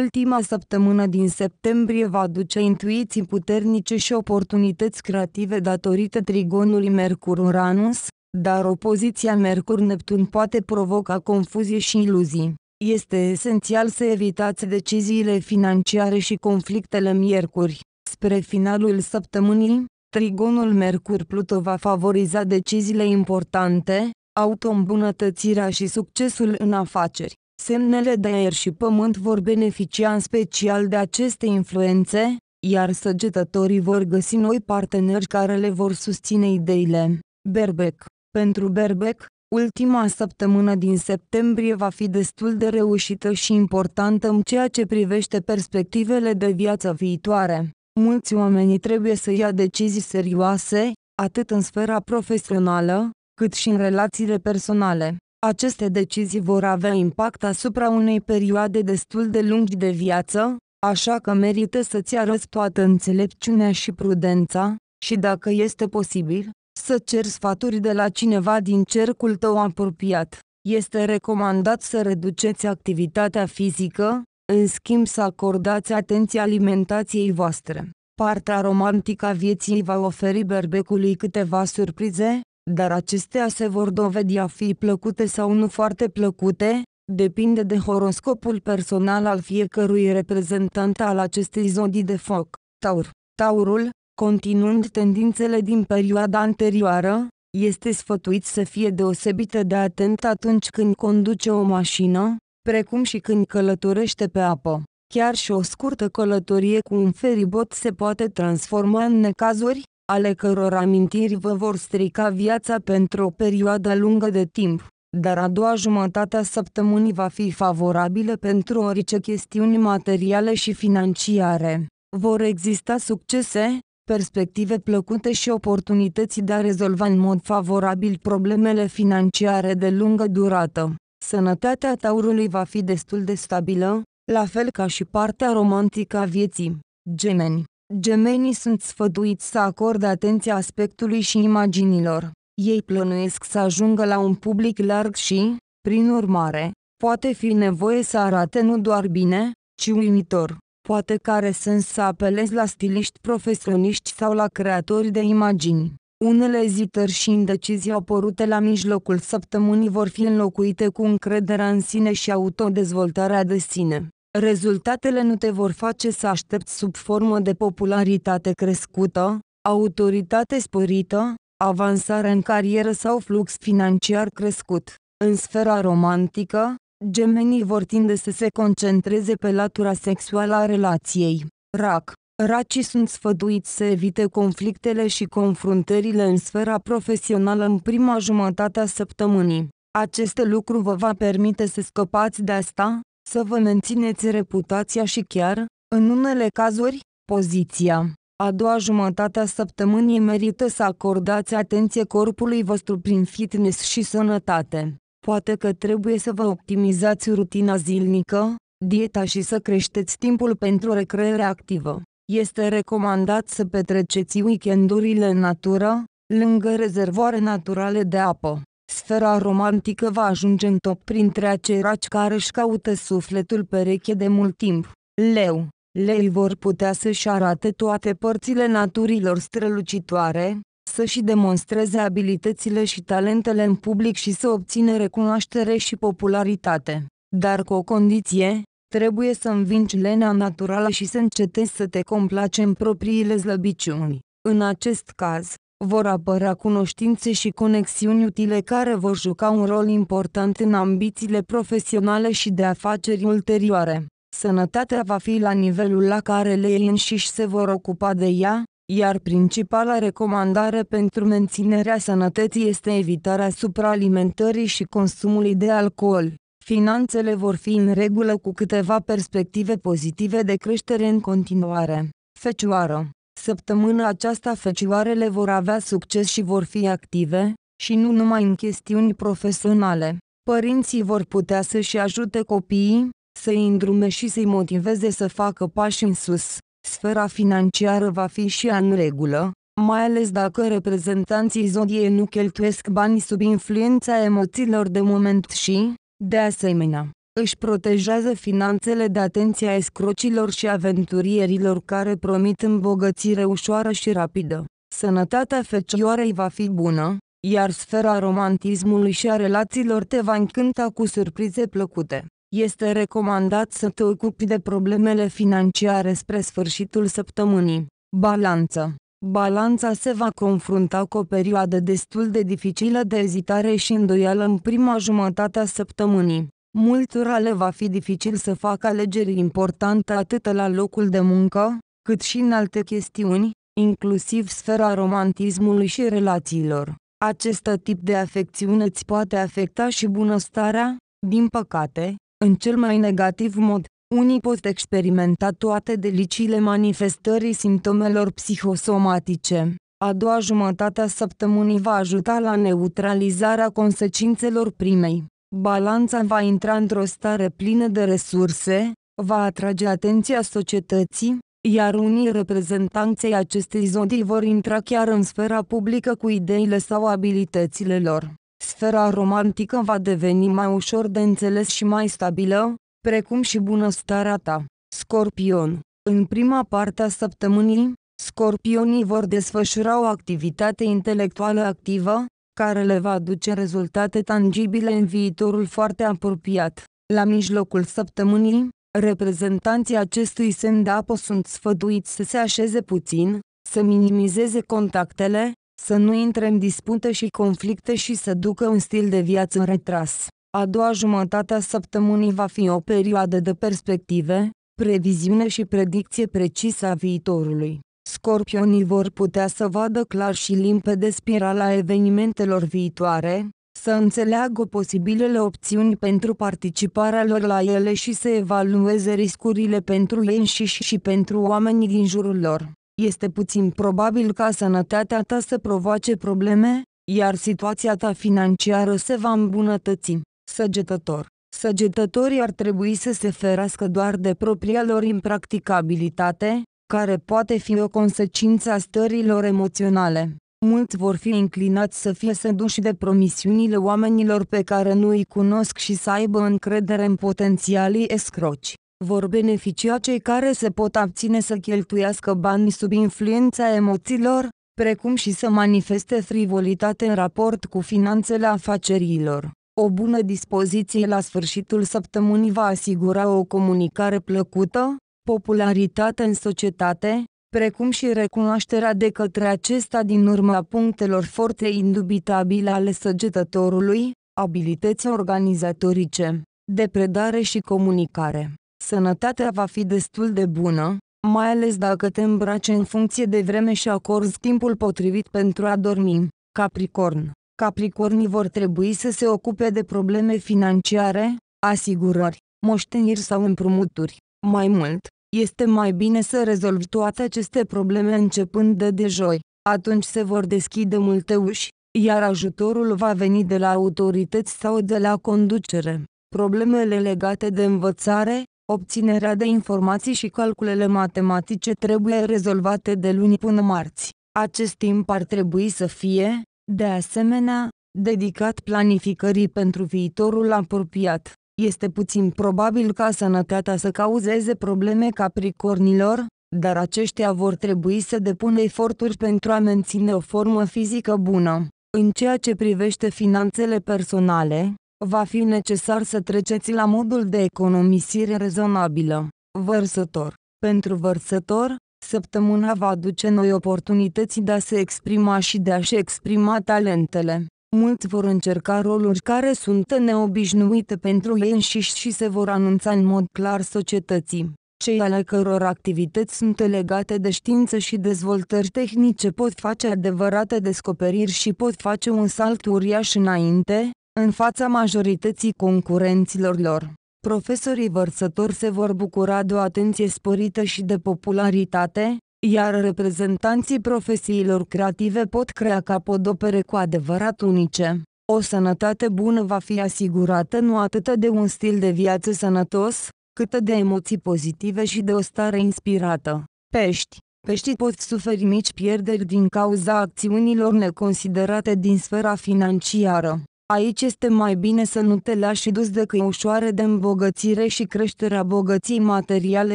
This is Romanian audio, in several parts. Ultima săptămână din septembrie va aduce intuiții puternice și oportunități creative datorită trigonului Mercur-Uranus, dar opoziția Mercur-Neptun poate provoca confuzie și iluzii. Este esențial să evitați deciziile financiare și conflictele miercuri. Spre finalul săptămânii, trigonul Mercur-Pluto va favoriza deciziile importante, autoîmbunătățirea și succesul în afaceri. Semnele de aer și pământ vor beneficia în special de aceste influențe, iar săgetătorii vor găsi noi parteneri care le vor susține ideile. BERBEC. Pentru BERBEC, ultima săptămână din septembrie va fi destul de reușită și importantă în ceea ce privește perspectivele de viață viitoare. Mulți oameni trebuie să ia decizii serioase, atât în sfera profesională, cât și în relațiile personale. Aceste decizii vor avea impact asupra unei perioade destul de lungi de viață, așa că merită să-ți arăți toată înțelepciunea și prudența, și dacă este posibil, să ceri sfaturi de la cineva din cercul tău apropiat. Este recomandat să reduceți activitatea fizică, în schimb să acordați atenție alimentației voastre. Partea romantică a vieții va oferi berbecului câteva surprize, dar acestea se vor dovedi a fi plăcute sau nu foarte plăcute, depinde de horoscopul personal al fiecărui reprezentant al acestei zodii de foc. Taur. Taurul, continuând tendințele din perioada anterioară, este sfătuit să fie deosebită de atent atunci când conduce o mașină, precum și când călătorește pe apă. Chiar și o scurtă călătorie cu un feribot se poate transforma în necazuri, ale căror amintiri vă vor strica viața pentru o perioadă lungă de timp, dar a doua jumătate a săptămânii va fi favorabilă pentru orice chestiuni materiale și financiare. Vor exista succese, perspective plăcute și oportunități de a rezolva în mod favorabil problemele financiare de lungă durată. Sănătatea taurului va fi destul de stabilă, la fel ca și partea romantică a vieții. Gemeni. Gemenii sunt sfătuiți să acorde atenție aspectului și imaginilor. Ei plănuiesc să ajungă la un public larg și, prin urmare, poate fi nevoie să arate nu doar bine, ci uimitor. Poate că are sens să apelezi la stiliști profesioniști sau la creatori de imagini. Unele ezitări și indecizii apărute la mijlocul săptămânii vor fi înlocuite cu încrederea în sine și autodezvoltarea de sine. Rezultatele nu te vor face să aștepți sub formă de popularitate crescută, autoritate sporită, avansare în carieră sau flux financiar crescut. În sfera romantică, gemenii vor tinde să se concentreze pe latura sexuală a relației. RAC. Racii sunt sfătuiți să evite conflictele și confruntările în sfera profesională în prima jumătate a săptămânii. Acest lucru vă va permite să scăpați de asta, să vă mențineți reputația și chiar, în unele cazuri, poziția. A doua jumătate a săptămânii merită să acordați atenție corpului vostru prin fitness și sănătate. Poate că trebuie să vă optimizați rutina zilnică, dieta și să creșteți timpul pentru recreere activă. Este recomandat să petreceți weekendurile în natură, lângă rezervoare naturale de apă. Sfera romantică va ajunge în top printre acei raci care își caută sufletul pereche de mult timp. Leu. Leii vor putea să-și arate toate părțile naturilor strălucitoare, să-și demonstreze abilitățile și talentele în public și să obțină recunoaștere și popularitate. Dar cu o condiție, trebuie să învingi lenea naturală și să încetezi să te complaci în propriile slăbiciuni. În acest caz, vor apărea cunoștințe și conexiuni utile care vor juca un rol important în ambițiile profesionale și de afaceri ulterioare. Sănătatea va fi la nivelul la care leii înșiși se vor ocupa de ea, iar principala recomandare pentru menținerea sănătății este evitarea supraalimentării și consumului de alcool. Finanțele vor fi în regulă cu câteva perspective pozitive de creștere în continuare. Fecioară. Săptămâna aceasta fecioarele vor avea succes și vor fi active, și nu numai în chestiuni profesionale. Părinții vor putea să-și ajute copiii, să-i îndrume și să-i motiveze să facă pași în sus. Sfera financiară va fi și ea în regulă, mai ales dacă reprezentanții zodiei nu cheltuiesc banii sub influența emoțiilor de moment și, de asemenea, Își protejează finanțele de atenția escrocilor și aventurierilor care promit îmbogățire ușoară și rapidă. Sănătatea fecioarei va fi bună, iar sfera romantismului și a relațiilor te va încânta cu surprize plăcute. Este recomandat să te ocupi de problemele financiare spre sfârșitul săptămânii. Balanța. Balanța se va confrunta cu o perioadă destul de dificilă de ezitare și îndoială în prima jumătate a săptămânii. Multora le va fi dificil să facă alegeri importante atât la locul de muncă, cât și în alte chestiuni, inclusiv sfera romantismului și relațiilor. Acest tip de afecțiune îți poate afecta și bunăstarea, din păcate, în cel mai negativ mod. Unii pot experimenta toate deliciile manifestării simptomelor psihosomatice. A doua jumătate a săptămânii va ajuta la neutralizarea consecințelor primei. Balanța va intra într-o stare plină de resurse, va atrage atenția societății, iar unii reprezentanței acestei zodii vor intra chiar în sfera publică cu ideile sau abilitățile lor. Sfera romantică va deveni mai ușor de înțeles și mai stabilă, precum și bunăstarea ta. Scorpion. În prima parte a săptămânii, scorpionii vor desfășura o activitate intelectuală activă, care le va aduce rezultate tangibile în viitorul foarte apropiat. La mijlocul săptămânii, reprezentanții acestui semn de apă sunt sfătuiți să se așeze puțin, să minimizeze contactele, să nu intre în dispute și conflicte și să ducă un stil de viață retras. A doua jumătate a săptămânii va fi o perioadă de perspective, previziune și predicție precisă a viitorului. Scorpionii vor putea să vadă clar și limpede spirala evenimentelor viitoare, să înțeleagă posibilele opțiuni pentru participarea lor la ele și să evalueze riscurile pentru ei înșiși și pentru oamenii din jurul lor. Este puțin probabil ca sănătatea ta să provoace probleme, iar situația ta financiară se va îmbunătăți. Săgetător. Săgetătorii ar trebui să se ferească doar de propria lor impracticabilitate, care poate fi o consecință a stărilor emoționale. Mulți vor fi inclinați să fie seduși de promisiunile oamenilor pe care nu îi cunosc și să aibă încredere în potențialii escroci. Vor beneficia cei care se pot abține să cheltuiască banii sub influența emoțiilor, precum și să manifeste frivolitate în raport cu finanțele afacerilor. O bună dispoziție la sfârșitul săptămânii va asigura o comunicare plăcută, popularitate în societate, precum și recunoașterea de către acesta din urma punctelor forte indubitabile ale săgetătorului, abilități organizatorice, depredare și comunicare. Sănătatea va fi destul de bună, mai ales dacă te îmbraci în funcție de vreme și acorzi timpul potrivit pentru a dormi. Capricorn. Capricornii vor trebui să se ocupe de probleme financiare, asigurări, moșteniri sau împrumuturi. Mai mult, este mai bine să rezolvi toate aceste probleme începând de joi. Atunci se vor deschide multe uși, iar ajutorul va veni de la autorități sau de la conducere. Problemele legate de învățare, obținerea de informații și calculele matematice trebuie rezolvate de luni până marți. Acest timp ar trebui să fie, de asemenea, dedicat planificării pentru viitorul apropiat. Este puțin probabil ca sănătatea să cauzeze probleme capricornilor, dar aceștia vor trebui să depună eforturi pentru a menține o formă fizică bună. În ceea ce privește finanțele personale, va fi necesar să treceți la modul de economisire rezonabilă. Vărsător. Pentru vărsător, săptămâna va aduce noi oportunități de a se exprima și de a-și exprima talentele. Mulți vor încerca roluri care sunt neobișnuite pentru ei înșiși și se vor anunța în mod clar societății. Cei ale căror activități sunt legate de știință și dezvoltări tehnice pot face adevărate descoperiri și pot face un salt uriaș înainte, în fața majorității concurenților lor. Profesorii vărsători se vor bucura de o atenție sporită și de popularitate, iar reprezentanții profesiilor creative pot crea capodopere cu adevărat unice. O sănătate bună va fi asigurată nu atât de un stil de viață sănătos, cât de emoții pozitive și de o stare inspirată. Pești. Peștii pot suferi mici pierderi din cauza acțiunilor neconsiderate din sfera financiară. Aici este mai bine să nu te lași dus de căușoare de îmbogățire și creșterea bogăției materiale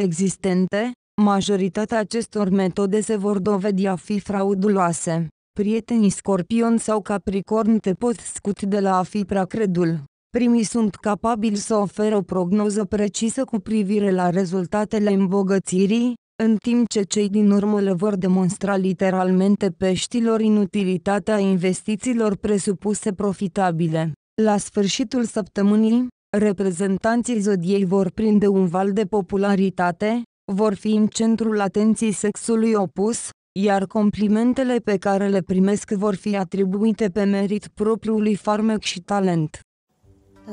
existente, majoritatea acestor metode se vor dovedi a fi frauduloase. Prietenii Scorpion sau Capricorn te pot scuti de la a fi prea credul. Primii sunt capabili să oferă o prognoză precisă cu privire la rezultatele îmbogățirii, în timp ce cei din urmă le vor demonstra literalmente peștilor inutilitatea investițiilor presupuse profitabile. La sfârșitul săptămânii, reprezentanții zodiei vor prinde un val de popularitate, vor fi în centrul atenției sexului opus, iar complimentele pe care le primesc vor fi atribuite pe merit propriului farmec și talent.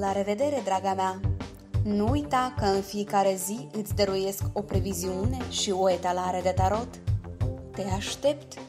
La revedere, draga mea! Nu uita că în fiecare zi îți dăruiesc o previziune și o etalare de tarot. Te aștept!